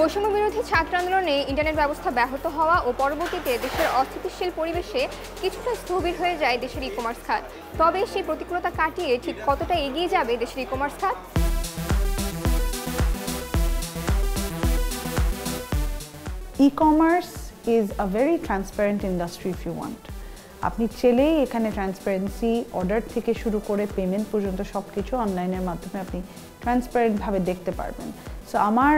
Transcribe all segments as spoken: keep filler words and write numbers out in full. বৈষম্য বিরোধী ছাত্র আন্দোলনে ইন্টারনেট ব্যবস্থা ব্যাহত হওয়া ও পরবর্তীতে দেশের অস্থিতিশীল পরিবেশে কিছুটা স্থবির হয়ে যায় দেশের ই কমার্স খাত। তবে সেই প্রতিকূলতা কাটিয়ে ঠিক কতটা এগিয়ে যাবে দেশের ই কমার্স খাত? E-commerce is a very transparent industry if you want. আপনি চাইলেই এখানে ট্রান্সপারেন্সি, অর্ডার থেকে শুরু করে পেমেন্ট পর্যন্ত সব কিছু অনলাইনের মাধ্যমে আপনি ট্রান্সপারেন্টভাবে দেখতে পারবেন। সো আমার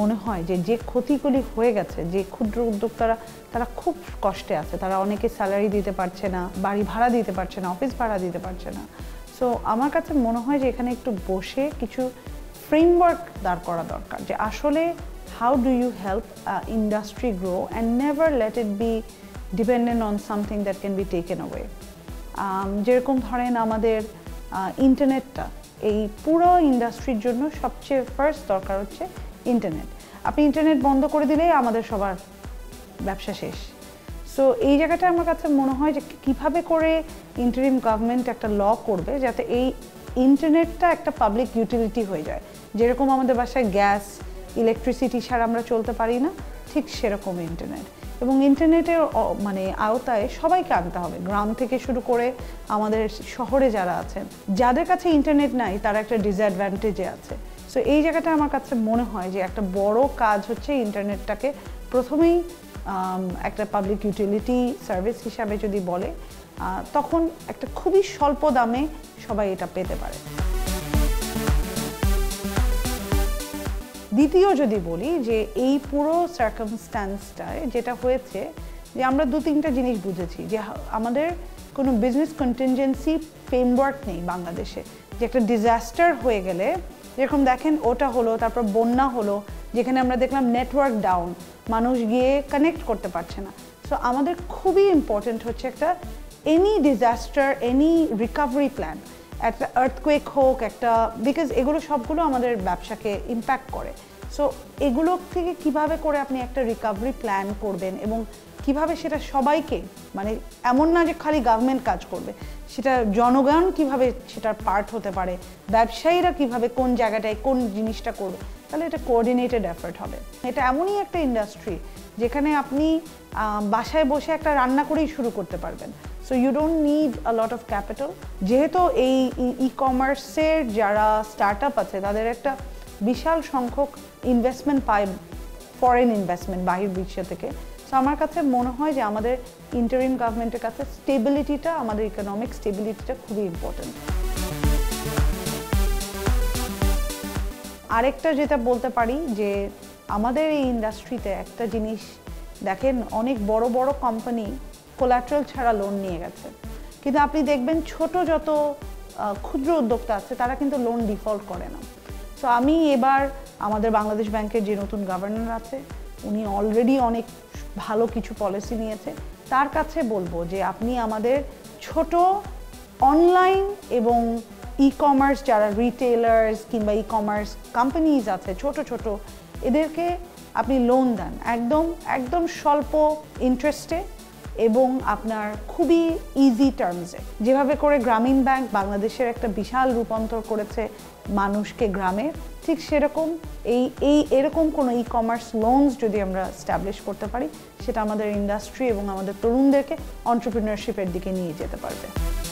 মনে হয় যে যে ক্ষতিগুলি হয়ে গেছে, যে ক্ষুদ্র উদ্যোক্তারা তারা খুব কষ্টে আছে, তারা অনেকে স্যালারি দিতে পারছে না, বাড়ি ভাড়া দিতে পারছে না, অফিস ভাড়া দিতে পারছে না। সো আমার কাছে মনে হয় যে এখানে একটু বসে কিছু ফ্রেমওয়ার্ক দাঁড় করা দরকার, যে আসলে how do you help uh, industry grow and never let it be dependent on something that can be taken away. যেরকম ধরেন আমাদের ইন্টারনেটটা, এই পুরো ইন্ডাস্ট্রির জন্য সবচেয়ে ফার্স্ট দরকার হচ্ছে ইন্টারনেট। আপনি ইন্টারনেট বন্ধ করে দিলেই আমাদের সবার ব্যবসা শেষ। সো এই জায়গাটা আমার কাছে মনে হয় যে কীভাবে করে ইন্টারিম গভর্নমেন্ট একটা ল করবে যাতে এই ইন্টারনেটটা একটা পাবলিক ইউটিলিটি হয়ে যায়। যেরকম আমাদের বাসায় গ্যাস, ইলেকট্রিসিটি ছাড়া আমরা চলতে পারি না, ঠিক সেরকম ইন্টারনেট, এবং ইন্টারনেটের মানে আওতায় সবাইকে আনতে হবে, গ্রাম থেকে শুরু করে আমাদের শহরে যারা আছেন। যাদের কাছে ইন্টারনেট নাই তারা একটা ডিসঅ্যাডভান্টেজে আছে। সো এই জায়গাটা আমার কাছে মনে হয় যে একটা বড় কাজ হচ্ছে ইন্টারনেটটাকে প্রথমেই একটা পাবলিক ইউটিলিটি সার্ভিস হিসাবে যদি বলে, তখন একটা খুবই স্বল্প দামে সবাই এটা পেতে পারে। দ্বিতীয় যদি বলি, যে এই পুরো সার্কামস্ট্যান্সটায় যেটা হয়েছে, যে আমরা দু তিনটা জিনিস বুঝেছি যে আমাদের কোনো বিজনেস কন্টিনজেন্সি ফ্রেমওয়ার্ক নেই বাংলাদেশে। যে একটা ডিজাস্টার হয়ে গেলে, যেরকম দেখেন ওটা হলো, তারপর বন্যা হলো, যেখানে আমরা দেখলাম নেটওয়ার্ক ডাউন, মানুষ গিয়ে কানেক্ট করতে পারছে না। সো আমাদের খুবই ইম্পর্টেন্ট হচ্ছে একটা any disaster, any recovery plan, একটা আর্থকুয়েক হোক একটা, বিকজ এগুলো সবগুলো আমাদের ব্যবসাকে ইম্প্যাক্ট করে। সো এগুলোর থেকে কিভাবে করে আপনি একটা রিকভারি প্ল্যান করবেন এবং কিভাবে সেটা সবাইকে, মানে এমন না যে খালি গভর্নমেন্ট কাজ করবে, সেটা জনগণ কিভাবে সেটার পার্ট হতে পারে, ব্যবসায়ীরা কিভাবে কোন জায়গাটায় কোন জিনিসটা করবে, তাহলে এটা কোঅর্ডিনেটেড এফর্ট হবে। এটা এমনই একটা ইন্ডাস্ট্রি যেখানে আপনি বাসায় বসে একটা রান্না করেই শুরু করতে পারবেন। So you don't need a lot of capital. যেহেতু এই ই-কমার্সের যারা স্টার্টআপ আছে তাদের একটা বিশাল সংখ্যক ইনভেস্টমেন্ট পায়, ফরেন ইনভেস্টমেন্ট বাহির বিশ্ব থেকে। সো আমার কাছে মনে হয় যে আমাদের ইন্টারিম গভর্নমেন্টের কাছে স্টেবিলিটিটা, আমাদের ইকোনমিক স্টেবিলিটিটা খুবই ইম্পর্টেন্ট। আরেকটা যেটা বলতে পারি, যে আমাদের এই ইন্ডাস্ট্রিতে একটা জিনিস দেখেন, অনেক বড় বড় কোম্পানি কোলাট্রাল ছাড়া লোন নিয়ে গেছে, কিন্তু আপনি দেখবেন ছোট যত ক্ষুদ্র উদ্যোক্তা আছে তারা কিন্তু লোন ডিফল্ট করে না। সো আমি এবার আমাদের বাংলাদেশ ব্যাংকের যে নতুন গভর্নর আছে, উনি অলরেডি অনেক ভালো কিছু পলিসি নিয়েছে, তার কাছে বলবো যে আপনি আমাদের ছোট অনলাইন এবং ই কমার্স যারা রিটেলার্স কিংবা ই কমার্স কোম্পানিজ আছে ছোট ছোট, এদেরকে আপনি লোন দেন একদম একদম স্বল্প ইন্টারেস্টে এবং আপনার খুবই ইজি টার্মসে, যেভাবে করে গ্রামীণ ব্যাংক বাংলাদেশের একটা বিশাল রূপান্তর করেছে মানুষকে গ্রামে, ঠিক সেরকম এই এই এরকম কোনো ই কমার্স লোনস যদি আমরা এস্টাবলিশ করতে পারি, সেটা আমাদের ইন্ডাস্ট্রি এবং আমাদের তরুণদেরকে অন্টারপ্রেনারশিপের দিকে নিয়ে যেতে পারবে।